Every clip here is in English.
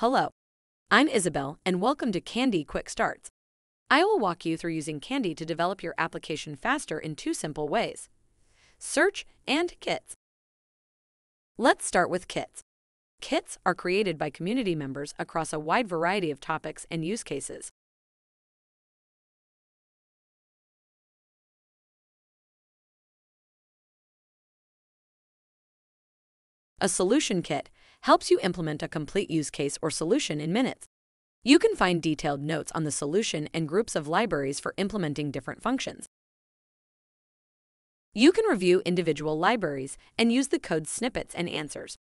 Hello, I'm Isabel and welcome to Kandi Quick Starts. I will walk you through using Kandi to develop your application faster in two simple ways: search and kits. Let's start with kits. Kits are created by community members across a wide variety of topics and use cases. A solution kit helps you implement a complete use case or solution in minutes. You can find detailed notes on the solution and groups of libraries for implementing different functions. You can review individual libraries and use the code snippets and answers.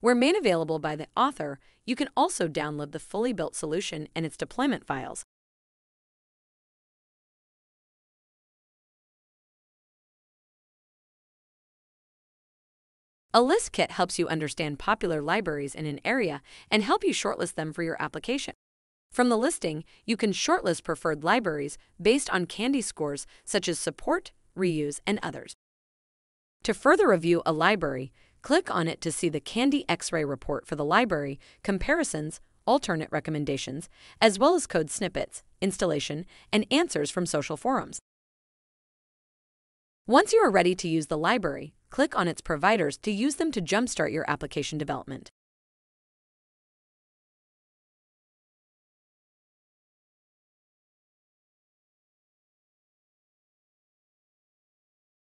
Where made available by the author, you can also download the fully built solution and its deployment files. A list kit helps you understand popular libraries in an area and help you shortlist them for your application. From the listing, you can shortlist preferred libraries based on Kandi scores such as support, reuse, and others. To further review a library, click on it to see the Kandi X-Ray report for the library, comparisons, alternate recommendations, as well as code snippets, installation, and answers from social forums. Once you are ready to use the library, click on its providers to use them to jumpstart your application development.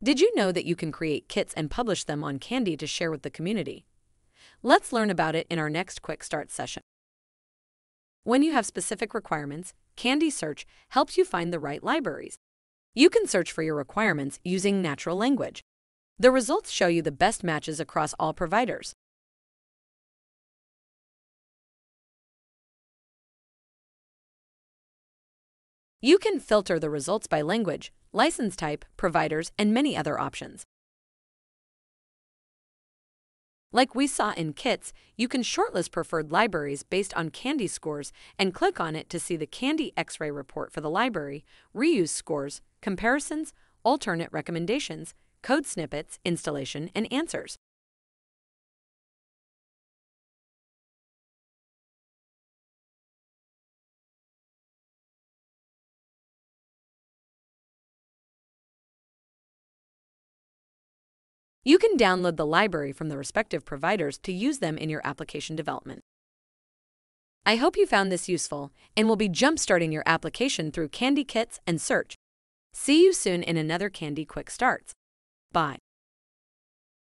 Did you know that you can create kits and publish them on Kandi to share with the community? Let's learn about it in our next Quick Start session. When you have specific requirements, Kandi Search helps you find the right libraries. You can search for your requirements using natural language. The results show you the best matches across all providers. You can filter the results by language, license type, providers, and many other options. Like we saw in kits, you can shortlist preferred libraries based on Kandi scores and click on it to see the Kandi X-Ray report for the library, reuse scores, comparisons, alternate recommendations, code snippets, installation, and answers. You can download the library from the respective providers to use them in your application development. I hope you found this useful and will be jump-starting your application through Kandi Kits and Search. See you soon in another Kandi Quick Starts. Bye.